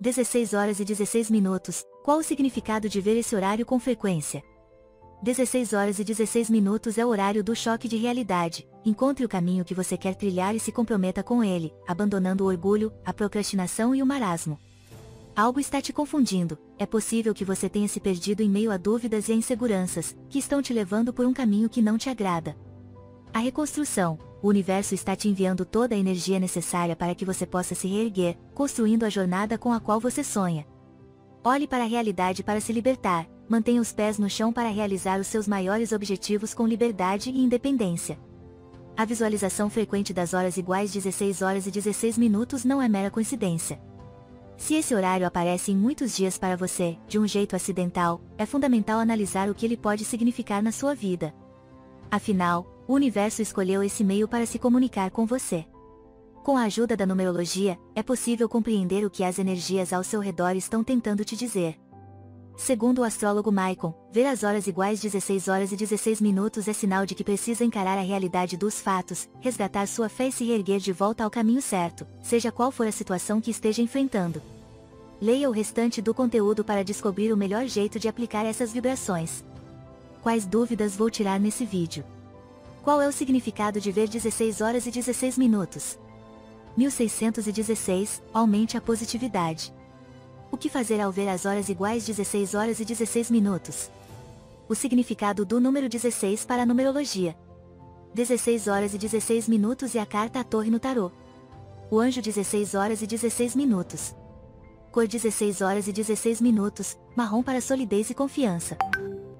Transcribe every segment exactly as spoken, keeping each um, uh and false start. dezesseis horas e dezesseis minutos, qual o significado de ver esse horário com frequência? dezesseis horas e dezesseis minutos é o horário do choque de realidade. Encontre o caminho que você quer trilhar e se comprometa com ele, abandonando o orgulho, a procrastinação e o marasmo. Algo está te confundindo. É possível que você tenha se perdido em meio a dúvidas e a inseguranças, que estão te levando por um caminho que não te agrada. A reconstrução. O universo está te enviando toda a energia necessária para que você possa se reerguer, construindo a jornada com a qual você sonha. Olhe para a realidade para se libertar. Mantenha os pés no chão para realizar os seus maiores objetivos com liberdade e independência. A visualização frequente das horas iguais dezesseis horas e dezesseis minutos não é mera coincidência. Se esse horário aparece em muitos dias para você, de um jeito acidental, é fundamental analisar o que ele pode significar na sua vida. Afinal, o universo escolheu esse meio para se comunicar com você. Com a ajuda da numerologia, é possível compreender o que as energias ao seu redor estão tentando te dizer. Segundo o astrólogo Maicon, ver as horas iguais dezesseis horas e dezesseis minutos é sinal de que precisa encarar a realidade dos fatos, resgatar sua fé e se reerguer de volta ao caminho certo, seja qual for a situação que esteja enfrentando. Leia o restante do conteúdo para descobrir o melhor jeito de aplicar essas vibrações. Quais dúvidas vou tirar nesse vídeo? Qual é o significado de ver dezesseis horas e dezesseis minutos? mil seiscentos e dezesseis, aumente a positividade. O que fazer ao ver as horas iguais dezesseis horas e dezesseis minutos? O significado do número dezesseis para a numerologia. dezesseis horas e dezesseis minutos é a carta à torre no tarô. O anjo dezesseis horas e dezesseis minutos. Cor dezesseis horas e dezesseis minutos, marrom para solidez e confiança.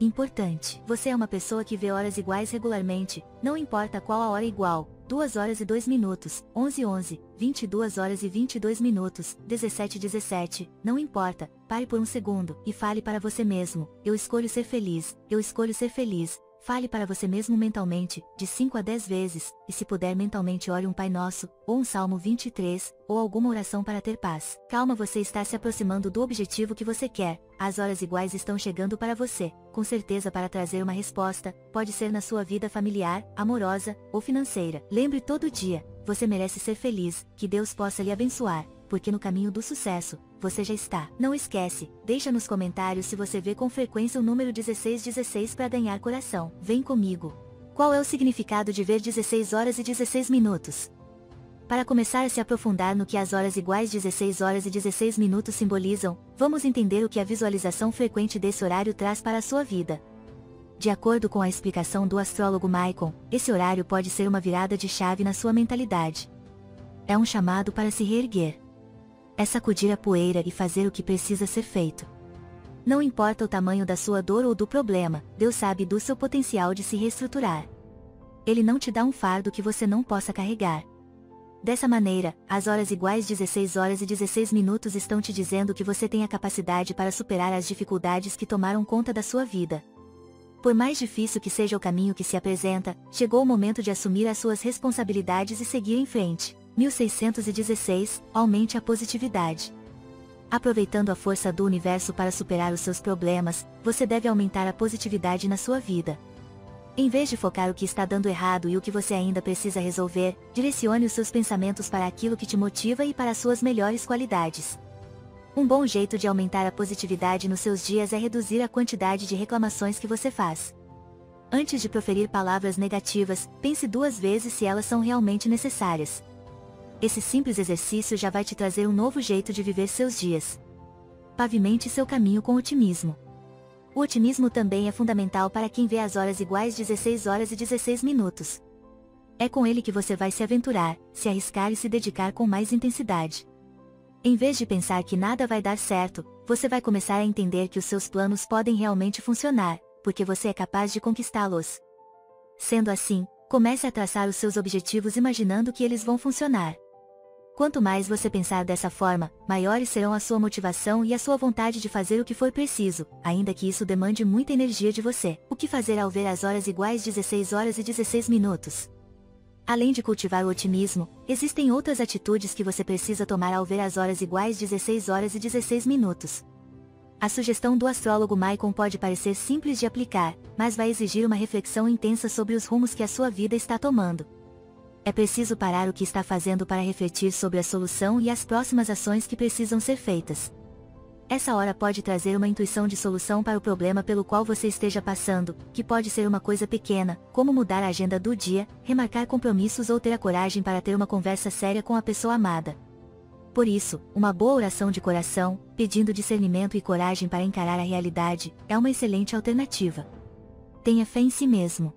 Importante, você é uma pessoa que vê horas iguais regularmente, não importa qual a hora igual. duas horas e dois minutos, onze e onze, vinte e duas horas e vinte e dois minutos, dezessete e dezessete, não importa, pare por um segundo, e fale para você mesmo, eu escolho ser feliz, eu escolho ser feliz, fale para você mesmo mentalmente, de cinco a dez vezes, e se puder mentalmente ore um Pai Nosso, ou um Salmo vinte e três, ou alguma oração para ter paz. Calma, você está se aproximando do objetivo que você quer, as horas iguais estão chegando para você, com certeza para trazer uma resposta, pode ser na sua vida familiar, amorosa, ou financeira. Lembre todo dia, você merece ser feliz, que Deus possa lhe abençoar, porque no caminho do sucesso, você já está. Não esquece, deixa nos comentários se você vê com frequência o número dezesseis dezesseis para ganhar coração. Vem comigo! Qual é o significado de ver dezesseis horas e dezesseis minutos? Para começar a se aprofundar no que as horas iguais dezesseis horas e dezesseis minutos simbolizam, vamos entender o que a visualização frequente desse horário traz para a sua vida. De acordo com a explicação do astrólogo Maicon, esse horário pode ser uma virada de chave na sua mentalidade. É um chamado para se reerguer. É sacudir a poeira e fazer o que precisa ser feito. Não importa o tamanho da sua dor ou do problema, Deus sabe do seu potencial de se reestruturar. Ele não te dá um fardo que você não possa carregar. Dessa maneira, as horas iguais dezesseis horas e dezesseis minutos estão te dizendo que você tem a capacidade para superar as dificuldades que tomaram conta da sua vida. Por mais difícil que seja o caminho que se apresenta, chegou o momento de assumir as suas responsabilidades e seguir em frente. mil seiscentos e dezesseis, aumente a positividade. Aproveitando a força do universo para superar os seus problemas, você deve aumentar a positividade na sua vida. Em vez de focar o que está dando errado e o que você ainda precisa resolver, direcione os seus pensamentos para aquilo que te motiva e para as suas melhores qualidades. Um bom jeito de aumentar a positividade nos seus dias é reduzir a quantidade de reclamações que você faz. Antes de proferir palavras negativas, pense duas vezes se elas são realmente necessárias. Esse simples exercício já vai te trazer um novo jeito de viver seus dias. Pavimente seu caminho com otimismo. O otimismo também é fundamental para quem vê as horas iguais dezesseis horas e dezesseis minutos. É com ele que você vai se aventurar, se arriscar e se dedicar com mais intensidade. Em vez de pensar que nada vai dar certo, você vai começar a entender que os seus planos podem realmente funcionar, porque você é capaz de conquistá-los. Sendo assim, comece a traçar os seus objetivos imaginando que eles vão funcionar. Quanto mais você pensar dessa forma, maiores serão a sua motivação e a sua vontade de fazer o que for preciso, ainda que isso demande muita energia de você. O que fazer ao ver as horas iguais dezesseis horas e dezesseis minutos? Além de cultivar o otimismo, existem outras atitudes que você precisa tomar ao ver as horas iguais dezesseis horas e dezesseis minutos. A sugestão do astrólogo Maicon pode parecer simples de aplicar, mas vai exigir uma reflexão intensa sobre os rumos que a sua vida está tomando. É preciso parar o que está fazendo para refletir sobre a solução e as próximas ações que precisam ser feitas. Essa hora pode trazer uma intuição de solução para o problema pelo qual você esteja passando, que pode ser uma coisa pequena, como mudar a agenda do dia, remarcar compromissos ou ter a coragem para ter uma conversa séria com a pessoa amada. Por isso, uma boa oração de coração, pedindo discernimento e coragem para encarar a realidade, é uma excelente alternativa. Tenha fé em si mesmo.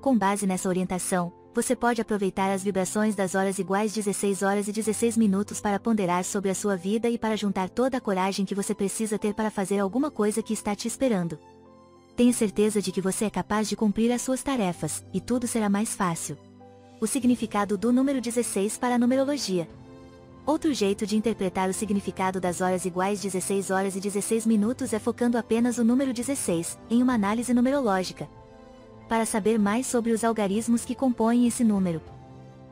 Com base nessa orientação, você pode aproveitar as vibrações das horas iguais dezesseis horas e dezesseis minutos para ponderar sobre a sua vida e para juntar toda a coragem que você precisa ter para fazer alguma coisa que está te esperando. Tenha certeza de que você é capaz de cumprir as suas tarefas, e tudo será mais fácil. O significado do número dezesseis para a numerologia. Outro jeito de interpretar o significado das horas iguais dezesseis horas e dezesseis minutos é focando apenas o número dezesseis, em uma análise numerológica. Para saber mais sobre os algarismos que compõem esse número.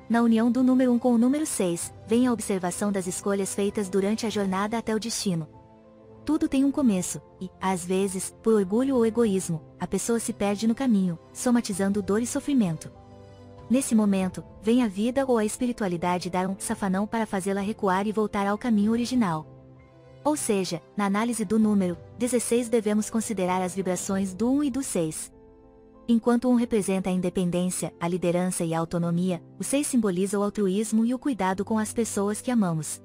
Na união do número um com o número seis, vem a observação das escolhas feitas durante a jornada até o destino. Tudo tem um começo, e, às vezes, por orgulho ou egoísmo, a pessoa se perde no caminho, somatizando dor e sofrimento. Nesse momento, vem a vida ou a espiritualidade dar um safanão para fazê-la recuar e voltar ao caminho original. Ou seja, na análise do número dezesseis devemos considerar as vibrações do um e do seis. Enquanto um representa a independência, a liderança e a autonomia, o seis simboliza o altruísmo e o cuidado com as pessoas que amamos.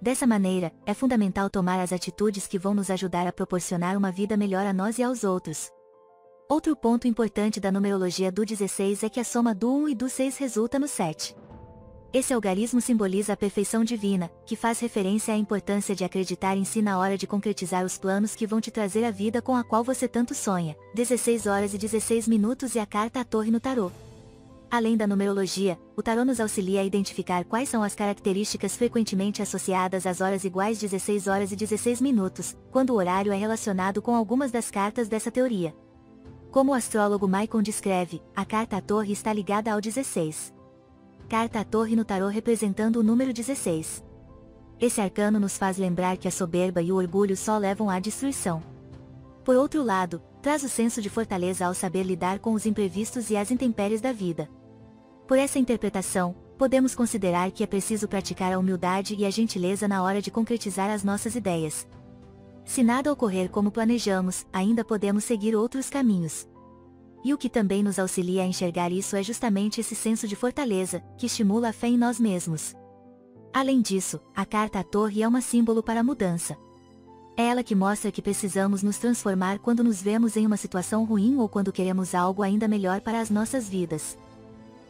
Dessa maneira, é fundamental tomar as atitudes que vão nos ajudar a proporcionar uma vida melhor a nós e aos outros. Outro ponto importante da numerologia do dezesseis é que a soma do um e do seis resulta no sete. Esse algarismo simboliza a perfeição divina, que faz referência à importância de acreditar em si na hora de concretizar os planos que vão te trazer a vida com a qual você tanto sonha. dezesseis horas e dezesseis minutos e a carta à torre no tarô. Além da numerologia, o tarô nos auxilia a identificar quais são as características frequentemente associadas às horas iguais dezesseis horas e dezesseis minutos, quando o horário é relacionado com algumas das cartas dessa teoria. Como o astrólogo Maicon descreve, a carta à torre está ligada ao dezesseis. Carta à torre no tarô representando o número dezesseis. Esse arcano nos faz lembrar que a soberba e o orgulho só levam à destruição. Por outro lado, traz o senso de fortaleza ao saber lidar com os imprevistos e as intempéries da vida. Por essa interpretação, podemos considerar que é preciso praticar a humildade e a gentileza na hora de concretizar as nossas ideias. Se nada ocorrer como planejamos, ainda podemos seguir outros caminhos. E o que também nos auxilia a enxergar isso é justamente esse senso de fortaleza, que estimula a fé em nós mesmos. Além disso, a carta à torre é um símbolo para a mudança. É ela que mostra que precisamos nos transformar quando nos vemos em uma situação ruim ou quando queremos algo ainda melhor para as nossas vidas.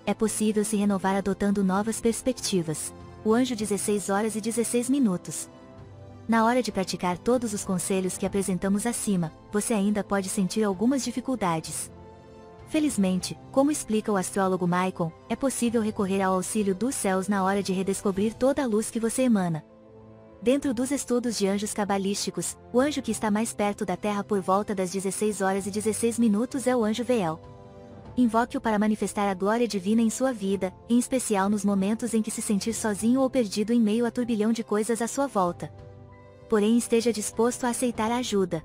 É possível se renovar adotando novas perspectivas. O anjo dezesseis horas e dezesseis minutos. Na hora de praticar todos os conselhos que apresentamos acima, você ainda pode sentir algumas dificuldades. Felizmente, como explica o astrólogo Maicon, é possível recorrer ao auxílio dos céus na hora de redescobrir toda a luz que você emana. Dentro dos estudos de anjos cabalísticos, o anjo que está mais perto da Terra por volta das dezesseis horas e dezesseis minutos é o anjo Vael. Invoque-o para manifestar a glória divina em sua vida, em especial nos momentos em que se sentir sozinho ou perdido em meio a turbilhão de coisas à sua volta. Porém, esteja disposto a aceitar a ajuda.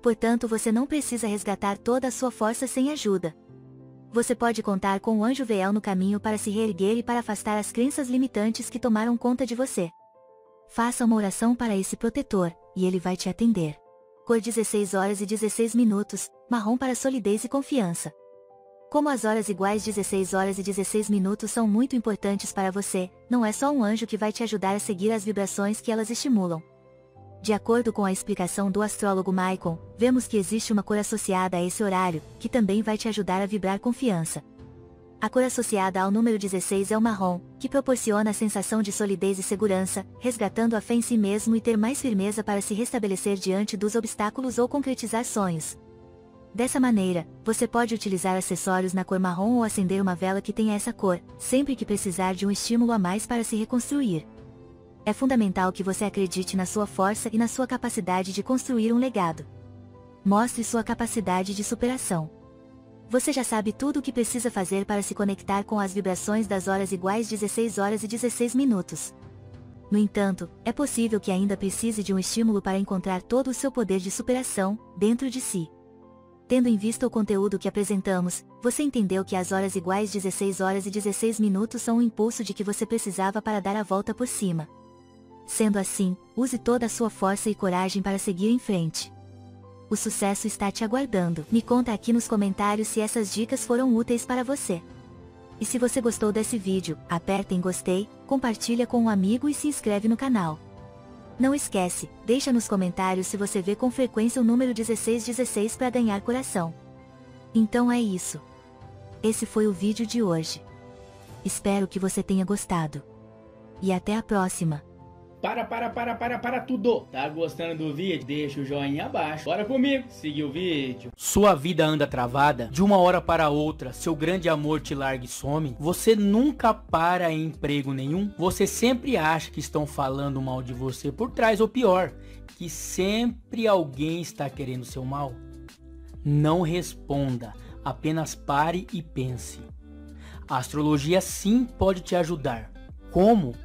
Portanto, você não precisa resgatar toda a sua força sem ajuda. Você pode contar com o anjo Vael no caminho para se reerguer e para afastar as crenças limitantes que tomaram conta de você. Faça uma oração para esse protetor, e ele vai te atender. Cor dezesseis horas e dezesseis minutos, marrom para solidez e confiança. Como as horas iguais dezesseis horas e dezesseis minutos são muito importantes para você, não é só um anjo que vai te ajudar a seguir as vibrações que elas estimulam. De acordo com a explicação do astrólogo Maicon, vemos que existe uma cor associada a esse horário, que também vai te ajudar a vibrar confiança. A cor associada ao número dezesseis é o marrom, que proporciona a sensação de solidez e segurança, resgatando a fé em si mesmo e ter mais firmeza para se restabelecer diante dos obstáculos ou concretizar sonhos. Dessa maneira, você pode utilizar acessórios na cor marrom ou acender uma vela que tenha essa cor, sempre que precisar de um estímulo a mais para se reconstruir. É fundamental que você acredite na sua força e na sua capacidade de construir um legado. Mostre sua capacidade de superação. Você já sabe tudo o que precisa fazer para se conectar com as vibrações das horas iguais dezesseis horas e dezesseis minutos. No entanto, é possível que ainda precise de um estímulo para encontrar todo o seu poder de superação, dentro de si. Tendo em vista o conteúdo que apresentamos, você entendeu que as horas iguais dezesseis horas e dezesseis minutos são o impulso de que você precisava para dar a volta por cima. Sendo assim, use toda a sua força e coragem para seguir em frente. O sucesso está te aguardando. Me conta aqui nos comentários se essas dicas foram úteis para você. E se você gostou desse vídeo, aperta em gostei, compartilha com um amigo e se inscreve no canal. Não esquece, deixa nos comentários se você vê com frequência o número dezesseis dezesseis para ganhar coração. Então é isso. Esse foi o vídeo de hoje. Espero que você tenha gostado. E até a próxima. Para, para, para, para, para tudo. Tá gostando do vídeo? Deixa o joinha abaixo. Bora comigo, seguir o vídeo. Sua vida anda travada? De uma hora para outra, seu grande amor te larga e some? Você nunca para em emprego nenhum? Você sempre acha que estão falando mal de você por trás, ou pior, que sempre alguém está querendo seu mal? Não responda, apenas pare e pense. A astrologia sim pode te ajudar. Como?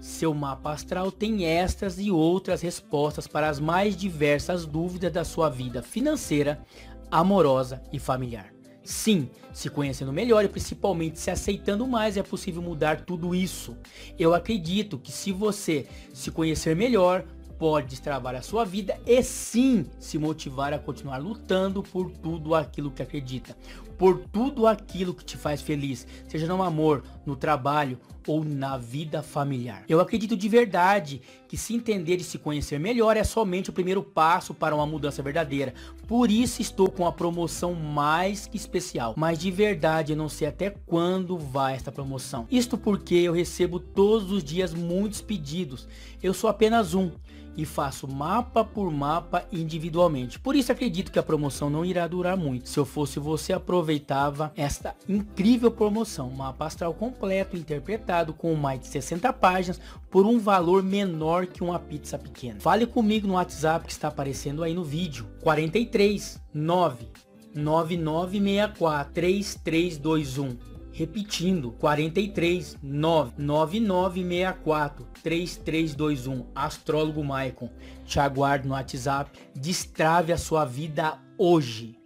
Seu mapa astral tem estas e outras respostas para as mais diversas dúvidas da sua vida financeira, amorosa e familiar. Sim, se conhecendo melhor e principalmente se aceitando mais é possível mudar tudo isso. Eu acredito que se você se conhecer melhor, pode destravar a sua vida e sim se motivar a continuar lutando por tudo aquilo que acredita, por tudo aquilo que te faz feliz, seja no amor, no trabalho ou na vida familiar. Eu acredito de verdade que se entender e se conhecer melhor é somente o primeiro passo para uma mudança verdadeira. Por isso estou com a promoção mais que especial, mas de verdade eu não sei até quando vai esta promoção. Isto porque eu recebo todos os dias muitos pedidos, eu sou apenas um e faço mapa por mapa individualmente. Por isso acredito que a promoção não irá durar muito. Se eu fosse você, aproveitava esta incrível promoção. Mapa astral completo, interpretado com mais de sessenta páginas por um valor menor que uma pizza pequena. Fale comigo no WhatsApp que está aparecendo aí no vídeo. quatro três nove nove nove seis quatro três três dois um. Repetindo, quatro três nove nove nove seis quatro três três dois um, Astrólogo Maicon, te aguardo no WhatsApp, destrave a sua vida hoje.